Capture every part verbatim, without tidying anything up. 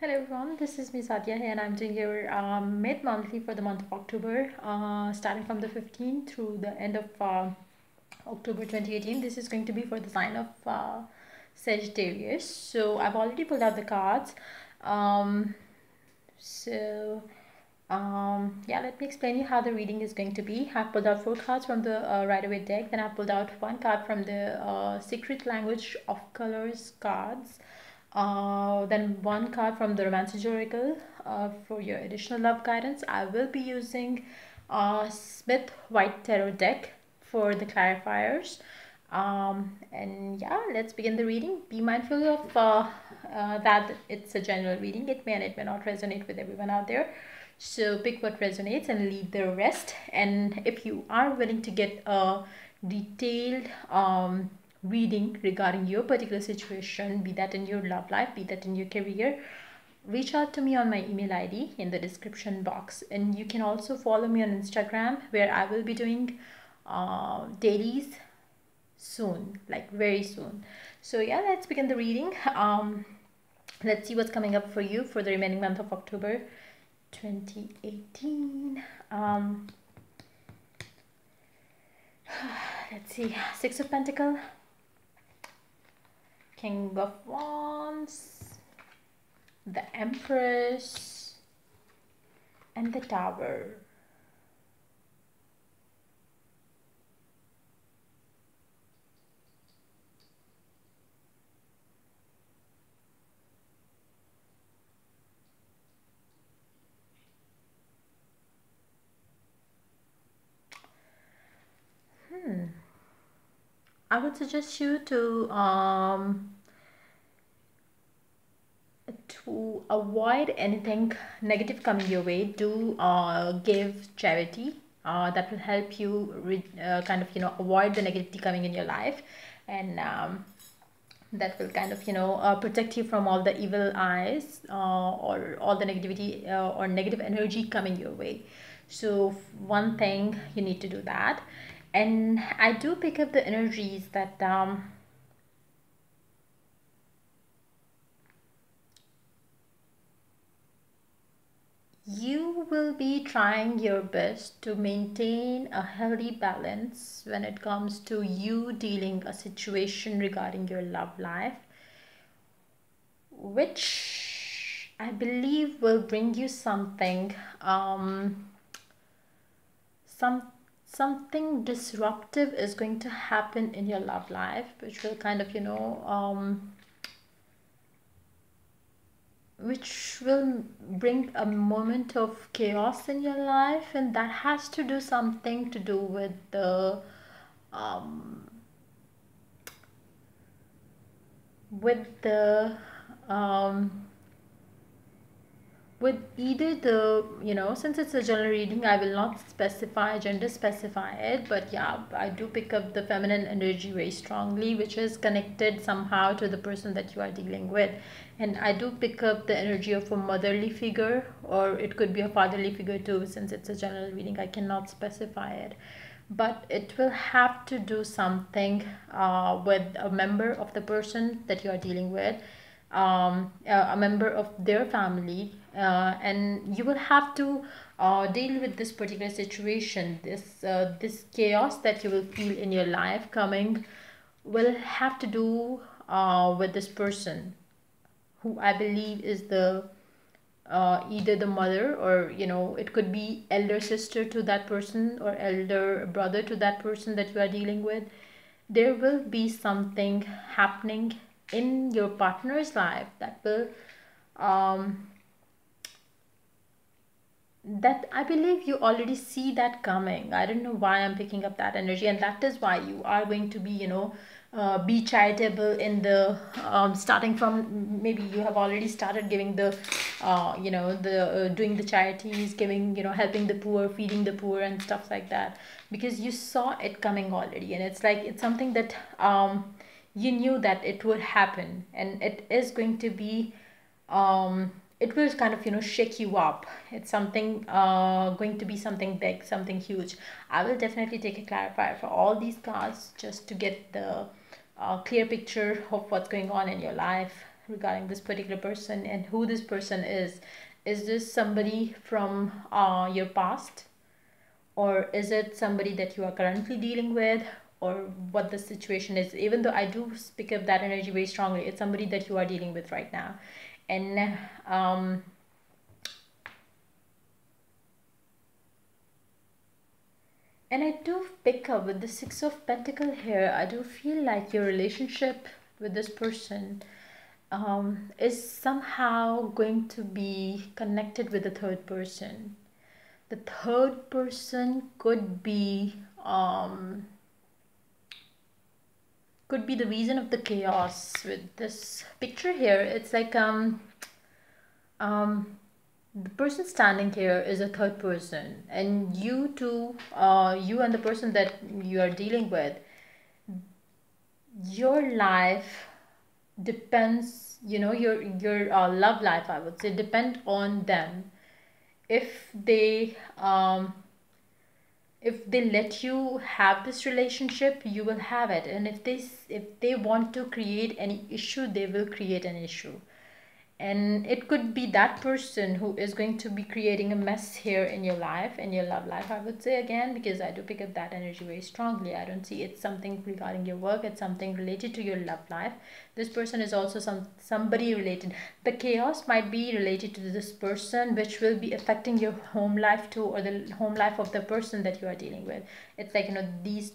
Hello everyone, this is me Sadia here, and I'm doing your um, mid-monthly for the month of October, uh, starting from the fifteenth through the end of uh, October twenty eighteen. This is going to be for the sign of uh, Sagittarius. So I've already pulled out the cards. Um, so um, yeah, let me explain you how the reading is going to be. I've pulled out four cards from the uh, Rider-Waite deck, then I've pulled out one card from the uh, Secret Language of Colors cards. Uh, then one card from the Romance Oracle uh, for your additional love guidance. I will be using uh, Smith White Tarot deck for the clarifiers. Um, and yeah, let's begin the reading. Be mindful of uh, uh, that it's a general reading. It may and it may not resonate with everyone out there. So pick what resonates and leave the rest. And if you are willing to get a detailed um, reading regarding your particular situation, be that in your love life, be that in your career, reach out to me on my email I D in the description box. And you can also follow me on Instagram, where I will be doing uh, dailies soon, like very soon. So yeah, let's begin the reading. Um, let's see what's coming up for you for the remaining month of October twenty eighteen. Um, let's see. Six of Pentacles, King of Wands, the Empress, and the Tower. Hmm. I would suggest you to um, to avoid anything negative coming your way. Do uh, give charity. Uh, that will help you re uh, kind of you know avoid the negativity coming in your life, and um, that will kind of you know uh, protect you from all the evil eyes uh, or all the negativity uh, or negative energy coming your way. So one thing you need to do that. And I do pick up the energies that um, you will be trying your best to maintain a healthy balance when it comes to you dealing a situation regarding your love life, which I believe will bring you something, um, something. Something disruptive is going to happen in your love life, which will kind of, you know, um, which will bring a moment of chaos in your life, and that has to do something to do with the, um, with the, um, with either the, you know, since it's a general reading, I will not specify, gender specify it. But yeah, I do pick up the feminine energy very strongly, which is connected somehow to the person that you are dealing with. And I do pick up the energy of a motherly figure, or it could be a fatherly figure too. Since it's a general reading, I cannot specify it. But it will have to do something uh, with a member of the person that you are dealing with. Um, a member of their family, uh, and you will have to uh, deal with this particular situation. This uh, this chaos that you will feel in your life coming will have to do uh, with this person, who I believe is the uh, either the mother, or you know it could be elder sister to that person, or elder brother to that person that you are dealing with. There will be something happening in your partner's life that will um that I believe you already see that coming. I don't know why I'm picking up that energy, and that is why you are going to be you know uh, be charitable in the um starting from, maybe you have already started giving the uh you know the uh, doing the charities, giving you know helping the poor, feeding the poor and stuff like that, because you saw it coming already. And it's like it's something that um you knew that it would happen, and it is going to be, um, it will kind of, you know, shake you up. It's something, uh, going to be something big, something huge. I will definitely take a clarifier for all these cards just to get the uh, clear picture of what's going on in your life regarding this particular person and who this person is. Is this somebody from uh, your past? Or is it somebody that you are currently dealing with? Or what the situation is? Even though I do pick up that energy very strongly, it's somebody that you are dealing with right now. And um, and I do pick up with the Six of Pentacles here. I do feel like your relationship with this person um, is somehow going to be connected with the third person. The third person could be um, could be the reason of the chaos with this picture here. It's like um, um, the person standing here is a third person, and you two, uh, you and the person that you are dealing with, your life depends, you know, your, your uh, love life, I would say, depend on them. If they... Um, If they let you have this relationship, you will have it. And if they, if they want to create any issue, they will create an issue. And it could be that person who is going to be creating a mess here in your life, in your love life, I would say again, because I do pick up that energy very strongly. I don't see it's something regarding your work. It's something related to your love life. This person is also some somebody related. The chaos might be related to this person, which will be affecting your home life too, or the home life of the person that you are dealing with. It's like, you know, these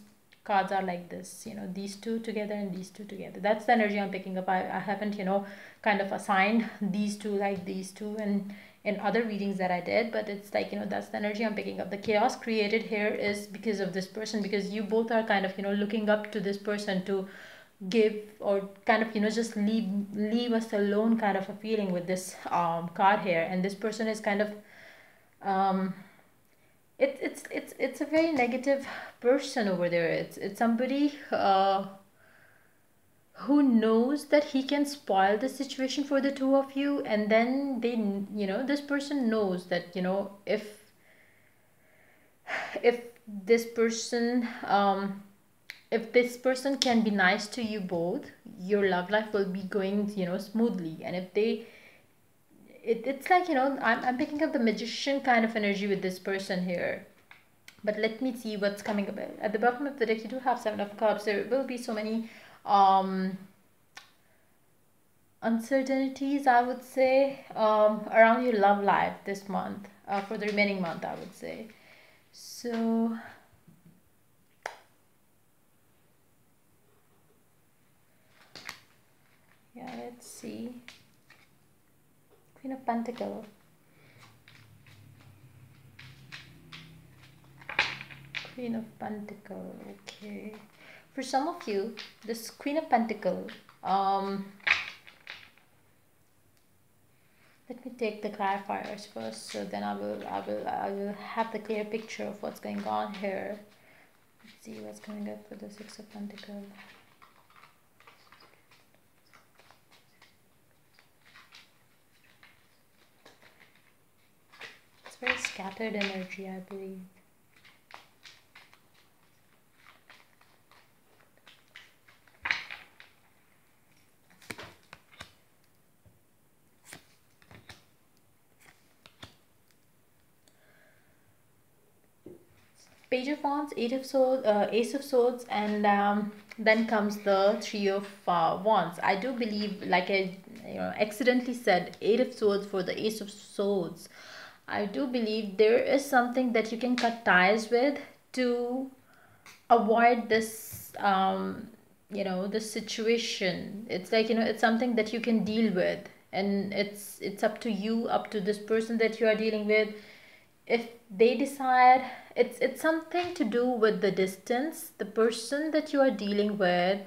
cards are like this, you know, these two together and these two together. That's the energy I'm picking up. I, I haven't, you know, kind of assigned these two like these two and in other readings that I did, but it's like, you know, that's the energy I'm picking up. The chaos created here is because of this person, because you both are kind of, you know, looking up to this person to give, or kind of, you know, just leave leave us alone kind of a feeling with this um card here. And this person is kind of um It, it's it's it's a very negative person over there. It's it's somebody uh, who knows that he can spoil the situation for the two of you, and then they, you know, this person knows that, you know, if if this person um if this person can be nice to you both, your love life will be going, you know, smoothly. And if they It, it's like, you know, I'm, I'm picking up the magician kind of energy with this person here. But let me see what's coming up. At the bottom of the deck, you do have Seven of Cups. There will be so many um, uncertainties, I would say, um, around your love life this month, uh, for the remaining month, I would say. So... yeah, let's see. Queen of Pentacles, Queen of Pentacles, okay. For some of you, this Queen of Pentacles, um, let me take the clarifiers first, so then I will, I will, I will have the clear picture of what's going on here. Let's see what's coming up for the Six of Pentacles. Very scattered energy, I believe. Page of Wands, Eight of Swords, uh, Ace of Swords, and um, then comes the Three of uh, Wands. I do believe, like I, you know, accidentally said, Eight of Swords for the Ace of Swords. I do believe there is something that you can cut ties with to avoid this, um, you know, this situation. It's like, you know, it's something that you can deal with, and it's it's up to you, up to this person that you are dealing with. If they decide, it's it's something to do with the distance, the person that you are dealing with.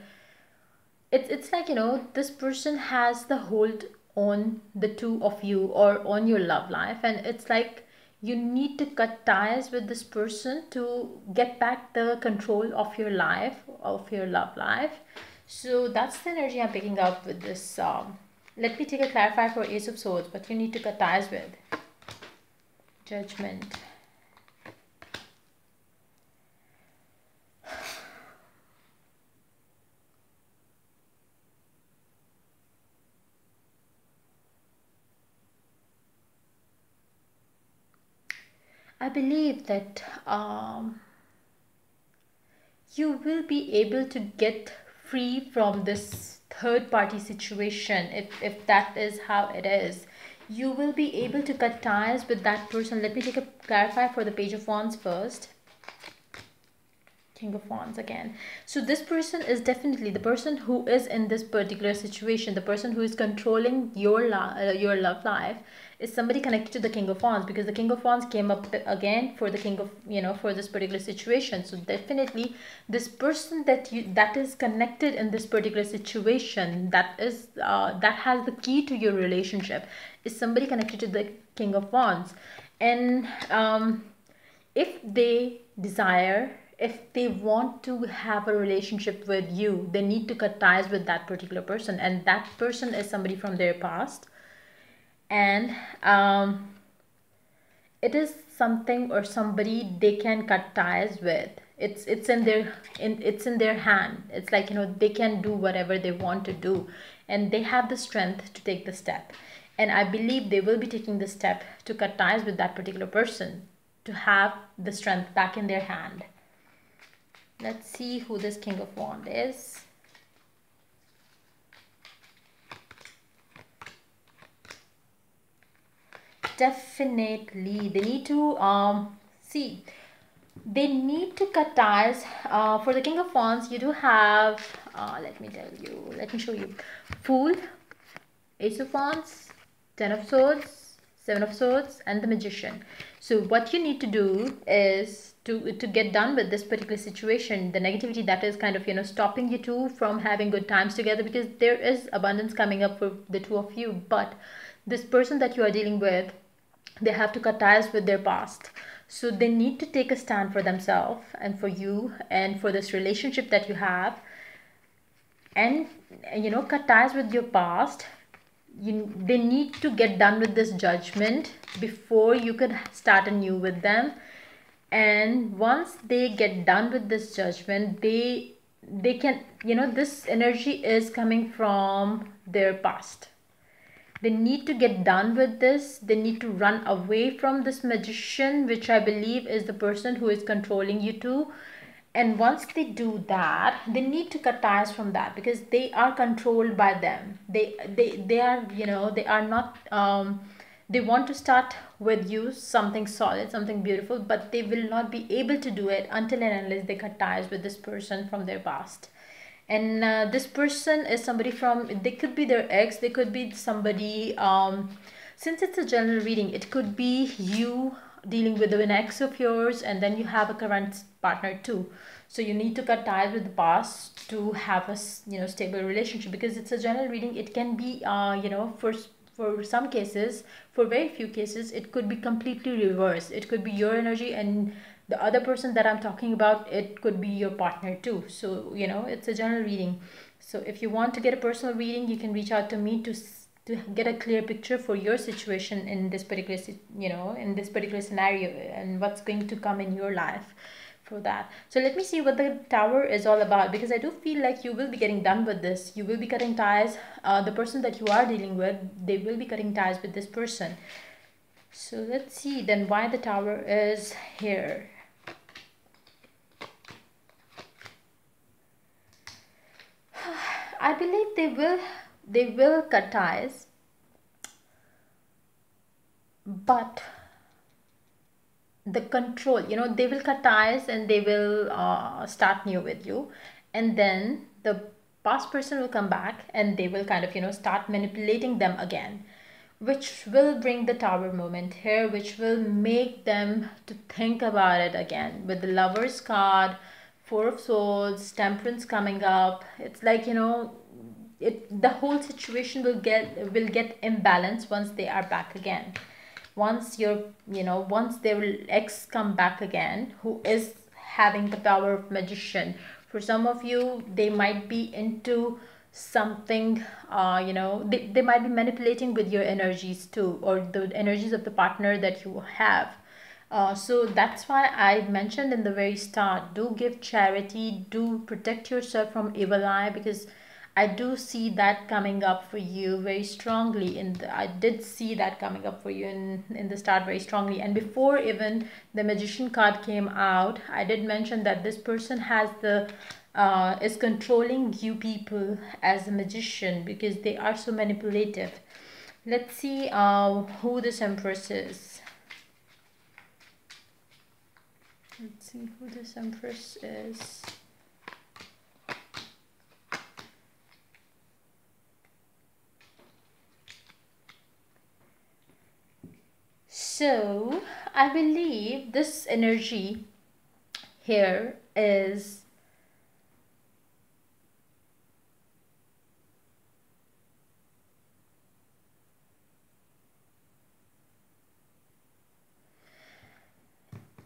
It's it's like, you know, this person has the hold on the two of you or on your love life, and it's like you need to cut ties with this person to get back the control of your life, of your love life. So that's the energy I'm picking up with this. Um, let me take a clarifier for Ace of Swords, but you need to cut ties with Judgment. I believe that um, you will be able to get free from this third party situation. If, if that is how it is, you will be able to cut ties with that person. Let me take a clarify for the Page of Wands first. King of Wands again. So this person is definitely the person who is in this particular situation. The person who is controlling your, uh, your love life is somebody connected to the King of Wands, because the King of Wands came up again for the King of, you know, for this particular situation. So definitely this person that you, that is connected in this particular situation, that is uh, that has the key to your relationship, is somebody connected to the King of Wands. And um, if they desire, if they want to have a relationship with you, they need to cut ties with that particular person, and that person is somebody from their past. And um, it is something or somebody they can cut ties with. It's it's in their in it's in their hand. It's like, you know, they can do whatever they want to do, and they have the strength to take the step. And I believe they will be taking the step to cut ties with that particular person, to have the strength back in their hand. Let's see who this King of Wands is. Definitely, they need to um see. They need to cut ties. Uh, for the King of Wands, you do have. Uh, let me tell you. Let me show you. Fool, Ace of Wands, Ten of Swords, Seven of Swords, and the Magician. So what you need to do is to to get done with this particular situation, the negativity that is kind of, you know, stopping you two from having good times together, because there is abundance coming up for the two of you. But this person that you are dealing with, they have to cut ties with their past. So they need to take a stand for themselves and for you and for this relationship that you have. And, you know, cut ties with your past. You, they need to get done with this judgment before you could start anew with them. And once they get done with this judgment, they they can, you know, this energy is coming from their past. They need to get done with this. They need to run away from this Magician, which I believe is the person who is controlling you two. And once they do that, they need to cut ties from that, because they are controlled by them. They they they are, you know, they are not um they want to start with you something solid, something beautiful, but they will not be able to do it until and unless they cut ties with this person from their past. And uh, this person is somebody from, they could be their ex, they could be somebody, um since it's a general reading, it could be you dealing with an ex of yours, and then you have a current partner too. So you need to cut ties with the past to have a, you know, stable relationship, because it's a general reading. It can be, uh, you know, for for some cases, for very few cases, it could be completely reversed. It could be your energy, and the other person that I'm talking about, it could be your partner too. So, you know, it's a general reading. So if you want to get a personal reading, you can reach out to me to to get a clear picture for your situation in this particular, you know, in this particular scenario, and what's going to come in your life for that. So let me see what the Tower is all about, because I do feel like you will be getting done with this. You will be cutting ties. Uh, the person that you are dealing with, they will be cutting ties with this person. So let's see then why the Tower is here. I believe they will... They will cut ties, but the control, you know, they will cut ties and they will uh, start new with you. And then the past person will come back and they will kind of, you know, start manipulating them again, which will bring the Tower moment here, which will make them to think about it again. With the Lover's card, Four of Swords, Temperance coming up, it's like, you know, It the whole situation will get will get imbalanced once they are back again. Once your you know once their ex come back again, who is having the power of Magician. For some of you, they might be into something. Uh, you know they they might be manipulating with your energies too, or the energies of the partner that you have. Uh, so that's why I mentioned in the very start: do give charity, do protect yourself from evil eye, because I do see that coming up for you very strongly. In the, I did see that coming up for you in, in the start very strongly. And before even the Magician card came out, I did mention that this person has the uh, is controlling you people as a magician because they are so manipulative. Let's see uh, who this Empress is. Let's see who this Empress is. So, I believe this energy here is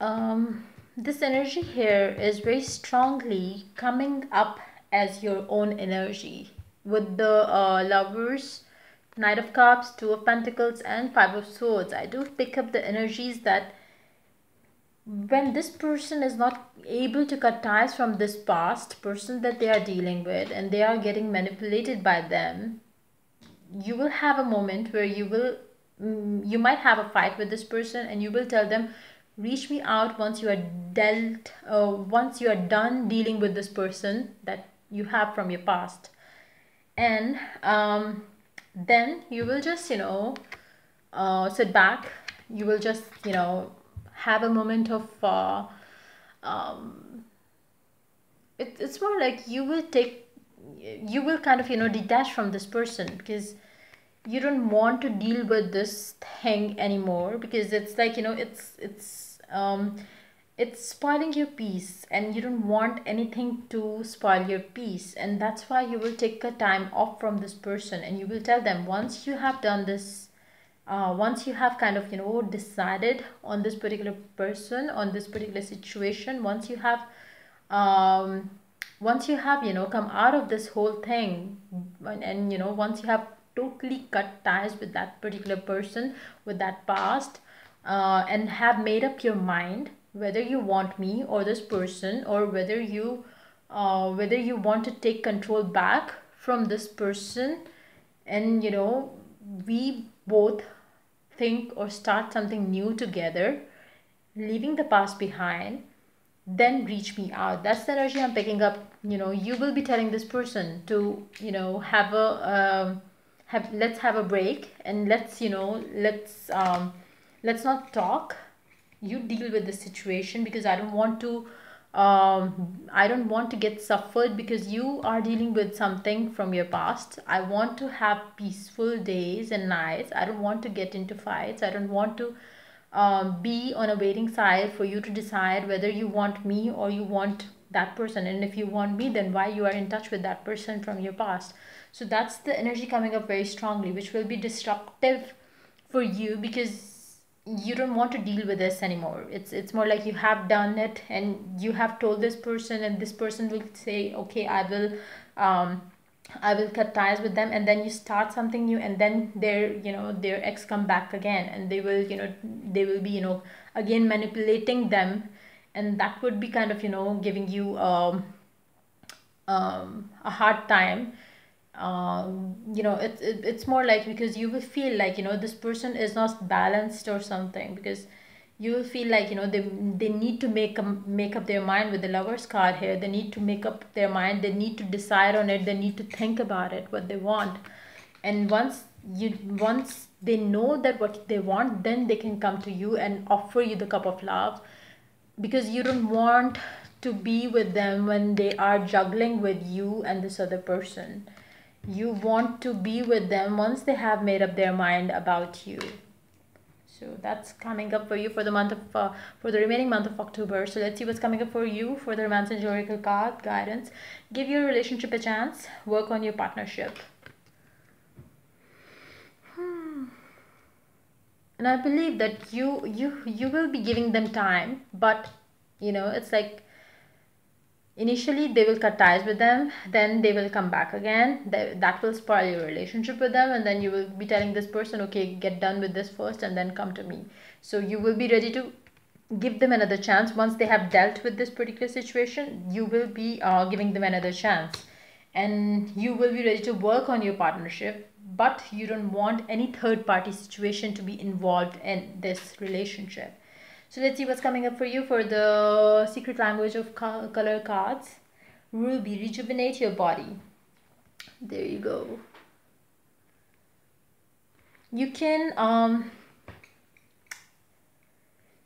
um, this energy here is very strongly coming up as your own energy with the uh, Lovers, Knight of Cups, Two of Pentacles, and Five of Swords. I do pick up the energies that when this person is not able to cut ties from this past person that they are dealing with and they are getting manipulated by them, you will have a moment where you will, you might have a fight with this person and you will tell them, reach me out once you are dealt, uh, once you are done dealing with this person that you have from your past. And um, then you will just, you know, uh, sit back. You will just, you know, have a moment of, uh, um, it, it's more like you will take, you will kind of, you know, detach from this person because you don't want to deal with this thing anymore, because it's like, you know, it's, it's, um, it's spoiling your peace and you don't want anything to spoil your peace. And that's why you will take a time off from this person and you will tell them, once you have done this, uh, once you have kind of, you know, decided on this particular person, on this particular situation, once you have, um, once you have, you know, come out of this whole thing and, and you know, once you have totally cut ties with that particular person, with that past, uh, and have made up your mind, whether you want me or this person, or whether you uh, whether you want to take control back from this person, and you know, we both think or start something new together, leaving the past behind, then reach me out. That's the energy I'm picking up. You know, you will be telling this person to, you know, have a um, have let's have a break and let's, you know, let's um, let's not talk. You deal with the situation because I don't want to um, I don't want to get suffered because you are dealing with something from your past. I want to have peaceful days and nights. I don't want to get into fights. I don't want to um, be on a waiting side for you to decide whether you want me or you want that person. And if you want me, then why you are in touch with that person from your past. So that's the energy coming up very strongly, which will be disruptive for you because you don't want to deal with this anymore. It's it's more like you have done it and you have told this person, and this person will say, okay, I will um I will cut ties with them, and then you start something new, and then their, you know, their ex come back again, and they will, you know, they will be, you know, again manipulating them, and that would be kind of, you know, giving you um um a hard time. Um, you know, it, it, it's more like because you will feel like, you know, this person is not balanced or something, because you will feel like, you know, they, they need to make, um, make up their mind with the Lovers card here. They need to make up their mind. They need to decide on it. They need to think about it, what they want. And once you, once they know that what they want, then they can come to you and offer you the cup of love, because you don't want to be with them when they are juggling with you and this other person. You want to be with them once they have made up their mind about you. So that's coming up for you for the month of uh, for the remaining month of October. So let's see what's coming up for you for the Romance and Oracle card guidance. Give your relationship a chance. Work on your partnership. Hmm. And I believe that you you you will be giving them time, but you know, it's like, initially, they will cut ties with them, then they will come back again. They, that will spoil your relationship with them, and then you will be telling this person, okay, get done with this first and then come to me. So you will be ready to give them another chance. Once they have dealt with this particular situation, you will be uh, giving them another chance. and you will be ready to work on your partnership, but you don't want any third party situation to be involved in this relationship. So let's see what's coming up for you for the Secret Language of Color cards. Ruby, rejuvenate your body. There you go. You can um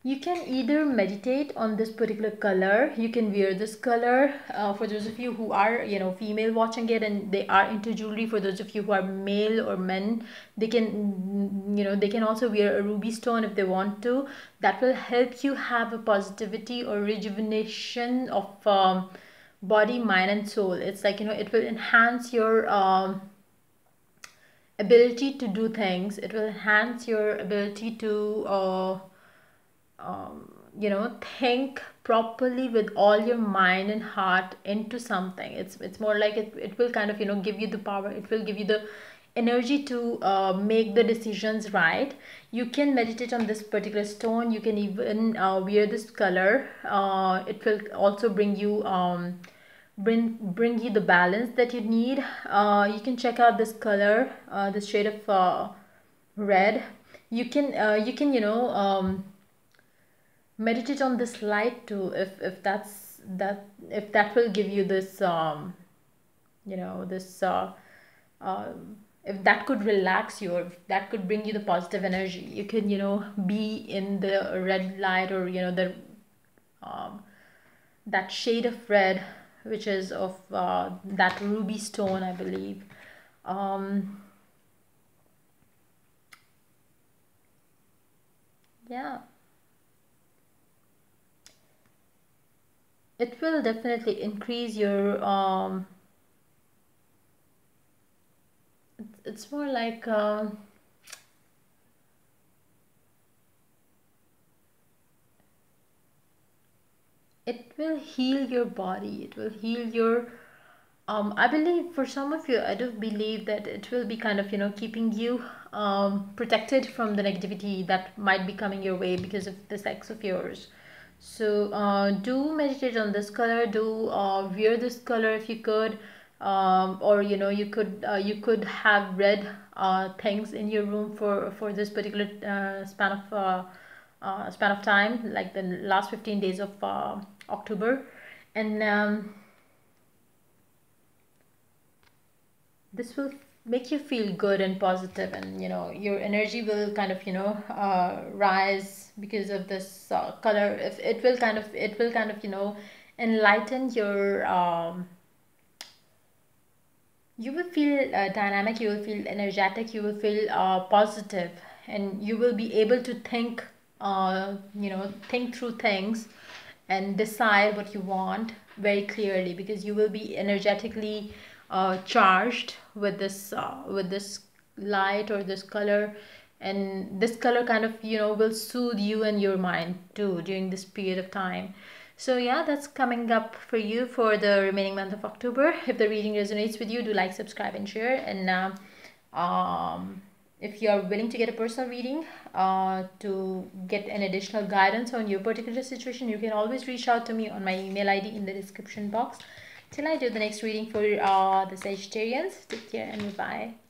you can either meditate on this particular color. You can wear this color uh, for those of you who are, you know, female watching it and they are into jewelry. For those of you who are male or men, they can, you know, they can also wear a ruby stone if they want to. That will help you have a positivity or rejuvenation of um, body, mind and soul. It's like, you know, it will enhance your um, ability to do things. It will enhance your ability to... Uh, Um, you know, think properly with all your mind and heart into something. It's it's more like it, it will kind of, you know, give you the power. It will give you the energy to uh, make the decisions right. You can meditate on this particular stone. You can even uh, wear this color. Uh, it will also bring you um, bring bring you the balance that you need. Uh, you can check out this color, uh, this shade of uh, red. You can uh, you can you know. Um, Meditate on this light too, if if that's that if that will give you this um, you know this uh, uh, if that could relax you, or if that could bring you the positive energy. You can, you know, be in the red light, or, you know, the um, that shade of red, which is of uh, that ruby stone, I believe. Um, yeah. It will definitely increase your, um, it's more like, uh, it will heal your body, it will heal your, um, I believe for some of you, I do believe that it will be kind of, you know, keeping you um, protected from the negativity that might be coming your way because of this ex of yours. So uh, do meditate on this color, do uh, wear this color if you could, um, or, you know, you could uh, you could have red uh, things in your room for for this particular uh, span of uh, uh, span of time, like the last fifteen days of uh, October. And um, this will make you feel good and positive, and, you know, your energy will kind of, you know, uh, rise because of this uh, color. If it will kind of it will kind of you know, enlighten your um you will feel uh, dynamic, you will feel energetic, you will feel uh, positive, and you will be able to think uh you know think through things and decide what you want very clearly, because you will be energetically Uh, charged with this uh, with this light or this color. And this color kind of, you know, will soothe you and your mind too during this period of time. So yeah, that's coming up for you for the remaining month of October. If the reading resonates with you, do like, subscribe and share. And uh, um, if you are willing to get a personal reading uh, to get an additional guidance on your particular situation, you can always reach out to me on my email I D in the description box. Till I do the next reading for uh, the Sagittarians, take care and bye-bye.